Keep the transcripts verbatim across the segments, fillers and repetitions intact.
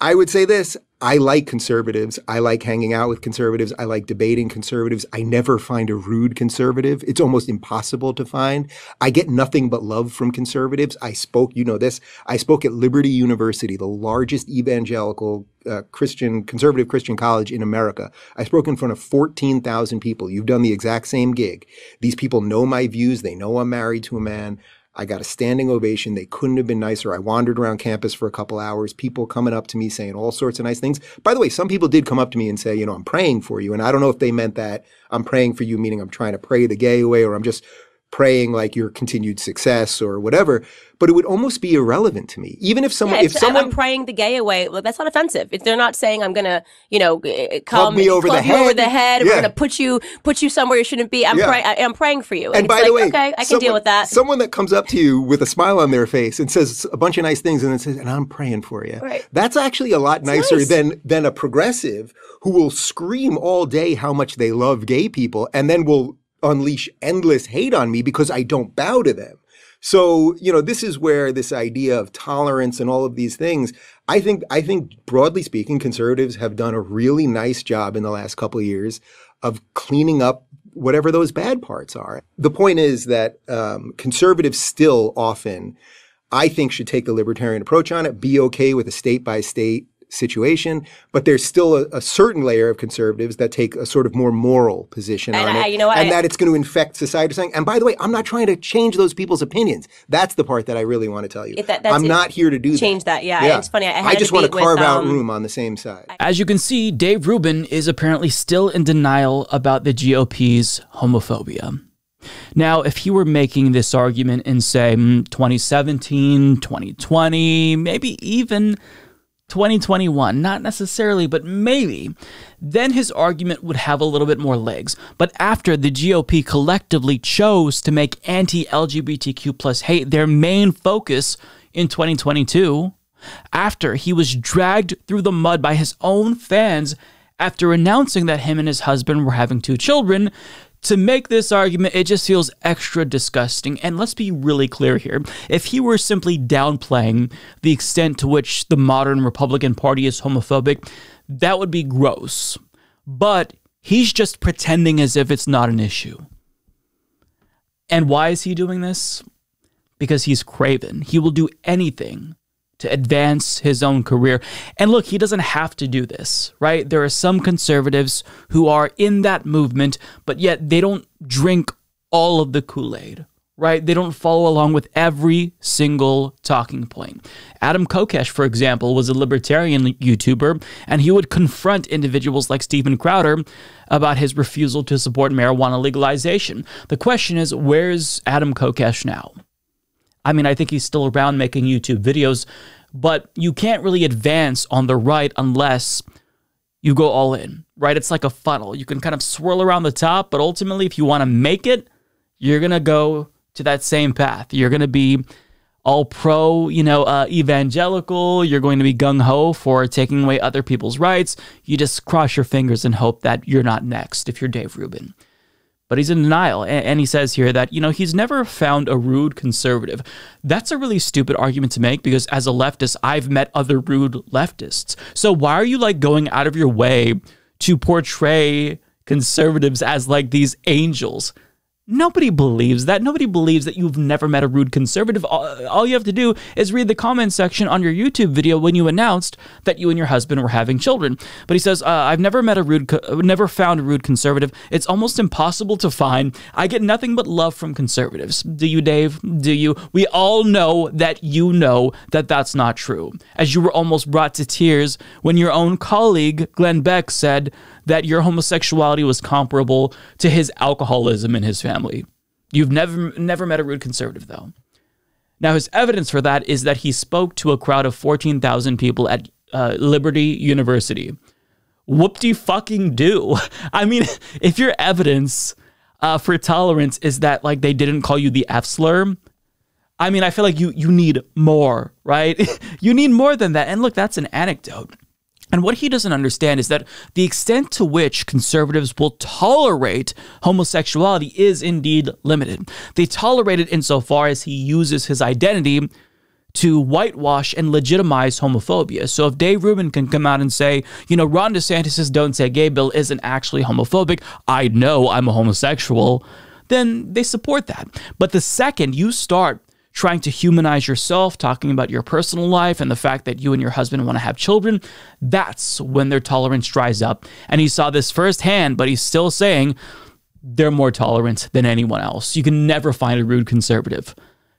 I would say this. I like conservatives. I like hanging out with conservatives. I like debating conservatives. I never find a rude conservative. It's almost impossible to find. I get nothing but love from conservatives. I spoke, you know this, I spoke at Liberty University, the largest evangelical uh, Christian, conservative Christian college in America. I spoke in front of fourteen thousand people. You've done the exact same gig. These people know my views. They know I'm married to a man. I got a standing ovation. They couldn't have been nicer. I wandered around campus for a couple hours, people coming up to me saying all sorts of nice things. By the way, some people did come up to me and say, you know, I'm praying for you. And I don't know if they meant that I'm praying for you, meaning I'm trying to pray the gay away, or I'm just praying like your continued success or whatever. But it would almost be irrelevant to me. Even if someone, yeah, if, if someone, I'm praying the gay away, well, that's not offensive. If they're not saying I'm going to, you know, come me over, the head. over the head, yeah. We're going to put you, put you somewhere you shouldn't be. I'm, yeah. pray, I, I'm praying for you. And, and by like, the way, okay, I someone, can deal with that. Someone that comes up to you with a smile on their face and says a bunch of nice things and then says, and I'm praying for you. Right. That's actually a lot nicer nice. than, than a progressive who will scream all day how much they love gay people and then will unleash endless hate on me because I don't bow to them. So, you know, this is where this idea of tolerance and all of these things, I think, I think broadly speaking, conservatives have done a really nice job in the last couple of years of cleaning up whatever those bad parts are. The point is that um, conservatives still often, I think, should take the libertarian approach on it, be okay with a state-by-state situation, but there's still a, a certain layer of conservatives that take a sort of more moral position and on I, it, you know, and I, that it's going to infect society. Saying, and by the way, I'm not trying to change those people's opinions. That's the part that I really want to tell you. That, I'm it, not here to do change that. that. Yeah, yeah, it's funny. I, had I just want to carve with, out um, room on the same side. As you can see, Dave Rubin is apparently still in denial about the G O P's homophobia. Now, if he were making this argument in, say, twenty seventeen, twenty twenty, maybe even twenty twenty-one, not necessarily, but maybe, then his argument would have a little bit more legs. But after the G O P collectively chose to make anti-L G B T Q plus hate their main focus in twenty twenty-two, after he was dragged through the mud by his own fans after announcing that him and his husband were having two children, to make this argument, it just feels extra disgusting. And let's be really clear here. If he were simply downplaying the extent to which the modern Republican Party is homophobic, that would be gross. But he's just pretending as if it's not an issue. And why is he doing this? Because he's craven. He will do anything to advance his own career. And look, he doesn't have to do this, right? There are some conservatives who are in that movement, but yet they don't drink all of the Kool-Aid, right? They don't follow along with every single talking point. Adam Kokesh, for example, was a libertarian YouTuber, and he would confront individuals like Steven Crowder about his refusal to support marijuana legalization. The question is, where's Adam Kokesh now? I mean, I think he's still around making YouTube videos, but you can't really advance on the right unless you go all in, right? It's like a funnel. You can kind of swirl around the top, but ultimately, if you want to make it, you're going to go to that same path. You're going to be all pro, you know, uh, evangelical. You're going to be gung-ho for taking away other people's rights. You just cross your fingers and hope that you're not next if you're Dave Rubin. But he's in denial, and he says here that, you know, he's never found a rude conservative. That's a really stupid argument to make because as a leftist, I've met other rude leftists. So why are you, like, going out of your way to portray conservatives as, like, these angels? Nobody believes that. Nobody believes that you've never met a rude conservative. All, all you have to do is read the comment section on your YouTube video when you announced that you and your husband were having children. But he says, uh, I've never met a rude, never found a rude conservative. It's almost impossible to find. I get nothing but love from conservatives. Do you, Dave? Do you? We all know that you know that that's not true, as you were almost brought to tears when your own colleague, Glenn Beck, said that your homosexuality was comparable to his alcoholism in his family. You've never never met a rude conservative, though. Now, his evidence for that is that he spoke to a crowd of fourteen thousand people at uh, Liberty University. Whoop-de-fucking-do. I mean, if your evidence uh, for tolerance is that, like, they didn't call you the F-slur, I mean, I feel like you, you need more, right? You need more than that. And look, that's an anecdote. And what he doesn't understand is that the extent to which conservatives will tolerate homosexuality is indeed limited. They tolerate it insofar as he uses his identity to whitewash and legitimize homophobia. So if Dave Rubin can come out and say, you know, Ron DeSantis' Don't Say Gay bill isn't actually homophobic, I know I'm a homosexual, then they support that. But the second you start trying to humanize yourself, talking about your personal life and the fact that you and your husband want to have children, that's when their tolerance dries up. And he saw this firsthand, but he's still saying they're more tolerant than anyone else. You can never find a rude conservative.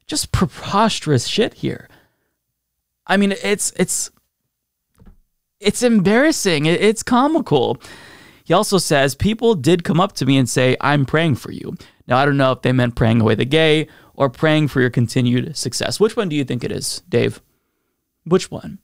Just preposterous shit here. I mean, it's it's it's embarrassing. It's comical. He also says, people did come up to me and say, I'm praying for you. Now, I don't know if they meant praying away the gay or praying for your continued success. Which one do you think it is, Dave? Which one?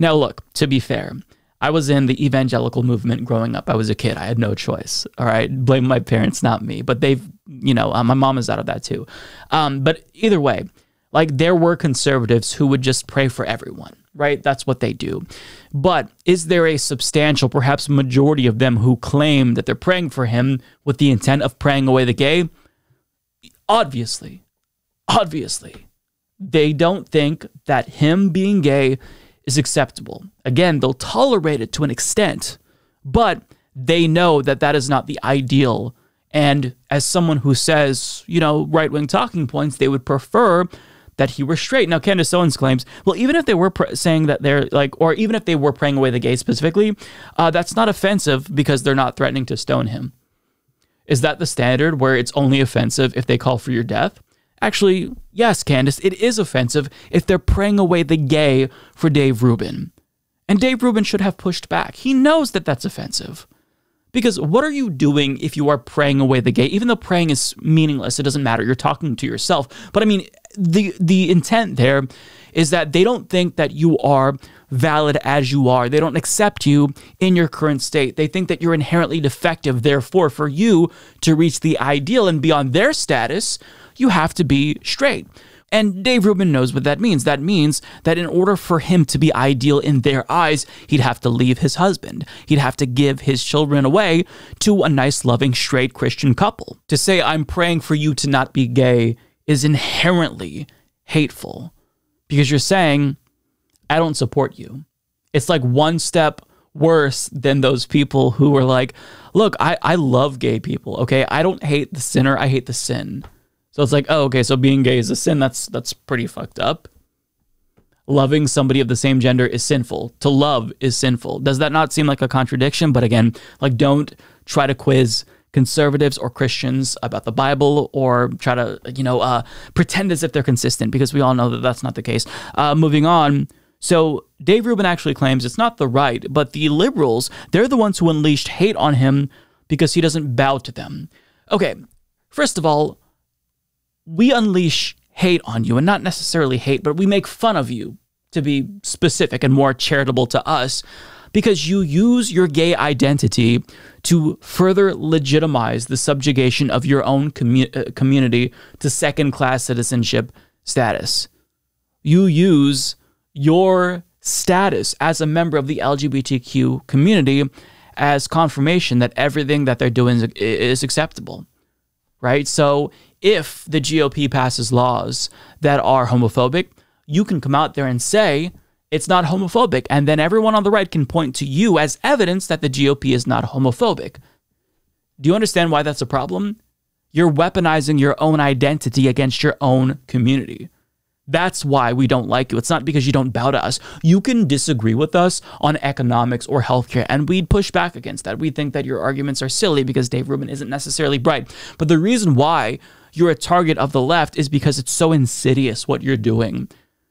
Now, look, to be fair, I was in the evangelical movement growing up. I was a kid. I had no choice. All right. Blame my parents, not me. But they've, you know, uh, my mom is out of that too. Um, but either way, like there were conservatives who would just pray for everyone, right? That's what they do. But is there a substantial, perhaps majority of them who claim that they're praying for him with the intent of praying away the gay? Obviously, obviously, they don't think that him being gay is acceptable. Again, they'll tolerate it to an extent, but they know that that is not the ideal. And as someone who says, you know, right-wing talking points, they would prefer that he were straight. Now, Candace Owens claims, well, even if they were saying that they're like, or even if they were praying away the gay specifically, uh, that's not offensive because they're not threatening to stone him. Is that the standard where it's only offensive if they call for your death? Actually, yes, Candace, it is offensive if they're praying away the gay for Dave Rubin. And Dave Rubin should have pushed back. He knows that that's offensive. Because what are you doing if you are praying away the gay? Even though praying is meaningless, it doesn't matter. You're talking to yourself. But I mean, the, the intent there is that they don't think that you are valid as you are. They don't accept you in your current state. They think that you're inherently defective. Therefore, for you to reach the ideal and be on their status, you have to be straight. And Dave Rubin knows what that means. That means that in order for him to be ideal in their eyes, he'd have to leave his husband. He'd have to give his children away to a nice, loving, straight Christian couple. To say, I'm praying for you to not be gay is inherently hateful because you're saying, I don't support you. It's like one step worse than those people who were like, look, I, I love gay people, okay? I don't hate the sinner, I hate the sin. So it's like, oh, okay, so being gay is a sin. That's that's pretty fucked up. Loving somebody of the same gender is sinful. To love is sinful. Does that not seem like a contradiction? But again, like, don't try to quiz conservatives or Christians about the Bible or try to, you know, uh, pretend as if they're consistent because we all know that that's not the case. Uh, moving on. So Dave Rubin actually claims it's not the right, but the liberals, they're the ones who unleashed hate on him because he doesn't bow to them. Okay, first of all, we unleash hate on you, and not necessarily hate, but we make fun of you, to be specific and more charitable to us, because you use your gay identity to further legitimize the subjugation of your own commu- community to second-class citizenship status. You use your status as a member of the L G B T Q community as confirmation that everything that they're doing is acceptable, right? So if the G O P passes laws that are homophobic, you can come out there and say it's not homophobic, and then everyone on the right can point to you as evidence that the G O P is not homophobic. Do you understand why that's a problem? You're weaponizing your own identity against your own community. That's why we don't like you. It's not because you don't bow to us. You can disagree with us on economics or healthcare, and we'd push back against that. We think that your arguments are silly because Dave Rubin isn't necessarily bright. But the reason why you're a target of the left is because it's so insidious what you're doing.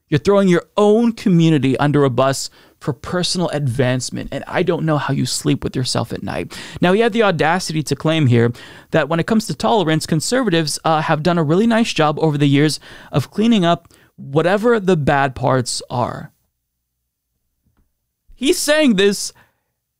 You're throwing your own community under a bus for personal advancement, and I don't know how you sleep with yourself at night. Now, he had the audacity to claim here that when it comes to tolerance, conservatives uh, have done a really nice job over the years of cleaning up whatever the bad parts are. He's saying this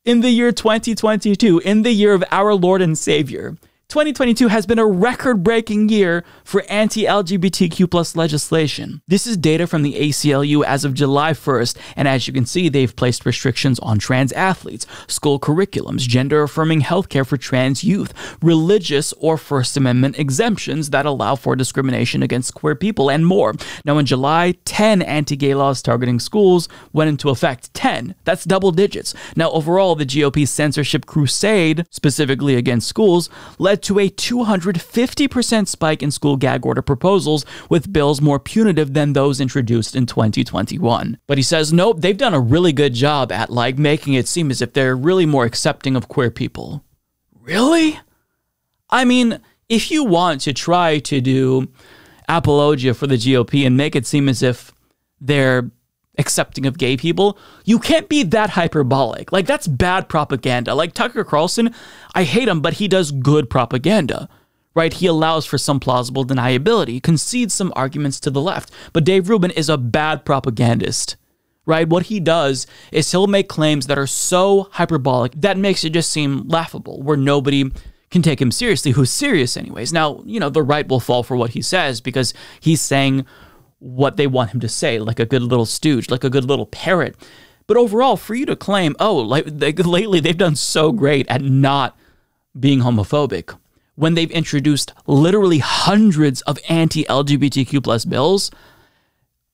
in the year twenty twenty-two, in the year of our Lord and Savior. twenty twenty-two has been a record-breaking year for anti-L G B T Q plus legislation. This is data from the A C L U as of July first, and as you can see, they've placed restrictions on trans athletes, school curriculums, gender-affirming healthcare for trans youth, religious or First Amendment exemptions that allow for discrimination against queer people, and more. Now, in July, ten anti-gay laws targeting schools went into effect. ten. That's double digits. Now, overall, the G O P censorship crusade, specifically against schools, led to a two hundred fifty percent spike in school gag order proposals, with bills more punitive than those introduced in twenty twenty-one. But he says, nope, they've done a really good job at, like, making it seem as if they're really more accepting of queer people. Really? I mean, if you want to try to do apologia for the G O P and make it seem as if they're accepting of gay people, you can't be that hyperbolic. Like, that's bad propaganda. Like, Tucker Carlson, I hate him, but he does good propaganda, right? He allows for some plausible deniability, concedes some arguments to the left. But Dave Rubin is a bad propagandist, right? What he does is he'll make claims that are so hyperbolic that makes it just seem laughable, where nobody can take him seriously, who's serious anyways. Now, you know, the right will fall for what he says because he's saying what they want him to say, like a good little stooge, like a good little parrot. But overall, for you to claim, oh, like they, lately they've done so great at not being homophobic, when they've introduced literally hundreds of anti-L G B T Q plus bills,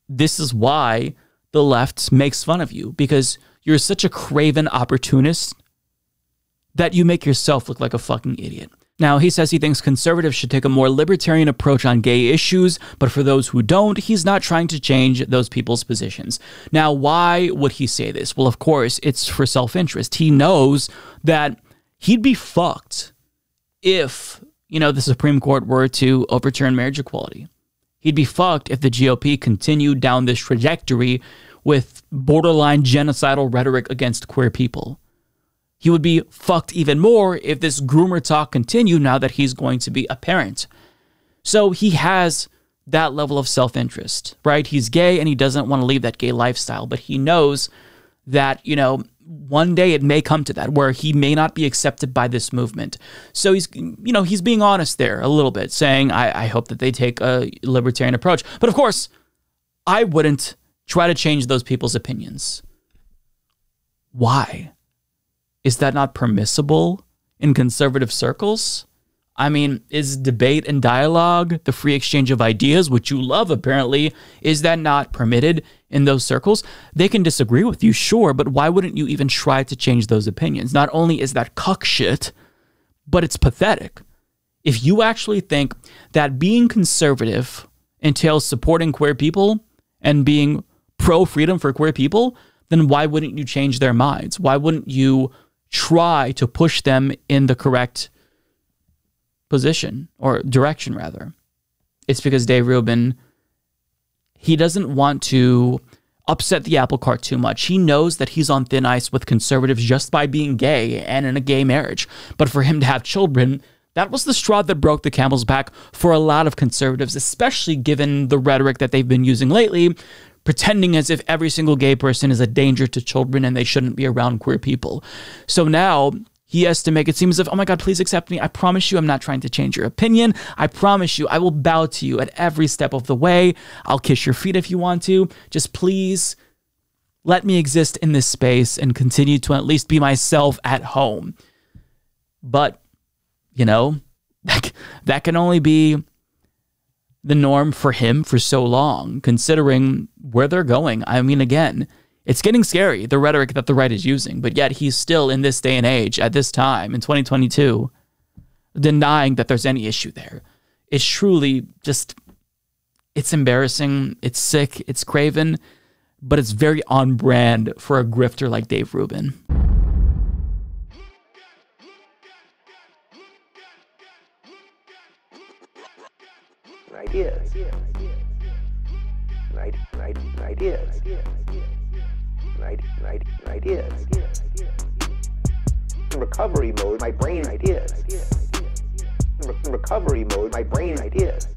this is why the left makes fun of you, because you're such a craven opportunist that you make yourself look like a fucking idiot. Now, he says he thinks conservatives should take a more libertarian approach on gay issues, but for those who don't, he's not trying to change those people's positions. Now, why would he say this? Well, of course, it's for self-interest. He knows that he'd be fucked if, you know, the Supreme Court were to overturn marriage equality. He'd be fucked if the G O P continued down this trajectory with borderline genocidal rhetoric against queer people. He would be fucked even more if this groomer talk continued now that he's going to be a parent. So he has that level of self-interest, right? He's gay and he doesn't want to leave that gay lifestyle, but he knows that, you know, one day it may come to that where he may not be accepted by this movement. So he's, you know, he's being honest there a little bit, saying, I, I hope that they take a libertarian approach. But of course, I wouldn't try to change those people's opinions. Why? Is that not permissible in conservative circles? I mean, is debate and dialogue, the free exchange of ideas, which you love apparently, is that not permitted in those circles? They can disagree with you, sure, but why wouldn't you even try to change those opinions? Not only is that cuck shit, but it's pathetic. If you actually think that being conservative entails supporting queer people and being pro-freedom for queer people, then why wouldn't you change their minds? Why wouldn't you try to push them in the correct position or direction, rather? It's because Dave Rubin, he doesn't want to upset the apple cart too much. He knows that he's on thin ice with conservatives just by being gay and in a gay marriage. But for him to have children, that was the straw that broke the camel's back for a lot of conservatives, especially given the rhetoric that they've been using lately, pretending as if every single gay person is a danger to children and they shouldn't be around queer people. So now he has to make it seem as if, oh my God, please accept me. I promise you I'm not trying to change your opinion. I promise you I will bow to you at every step of the way. I'll kiss your feet if you want to. Just please let me exist in this space and continue to at least be myself at home. But, you know, that, that can only be the norm for him for so long, considering where they're going. I mean, again, it's getting scary, the rhetoric that the right is using, but yet he's still in this day and age, at this time, in twenty twenty-two, denying that there's any issue there. It's truly just, it's embarrassing, it's sick, it's craven, but it's very on brand for a grifter like Dave Rubin. Ideas, right, right, ideas, right, right, ideas. In recovery mode, my brain ideas. In recovery mode, my brain ideas.